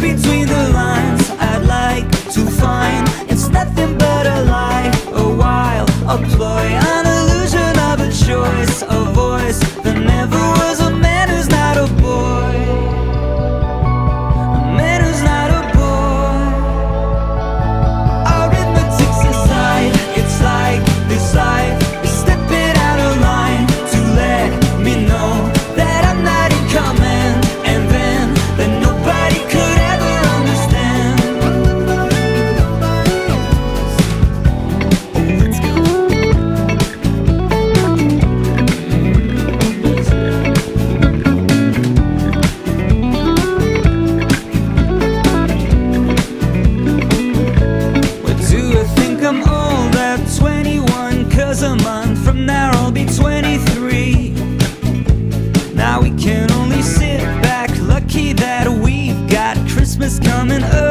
read between the lines. I'd like to find it's nothing but a lie, a while, a ploy, an illusion of a choice, a voice that never was a man who's not a boy. A man who's not a boy. Arithmetic's inside, it's like this life is stepping out of line to let me know that I'm not in command, and then that nobody could ever understand. Let's go. What do I think? I'm old at 21, 'cause a month from now I'll be 23. Now we can only sit back, lucky that we've got Christmas coming up.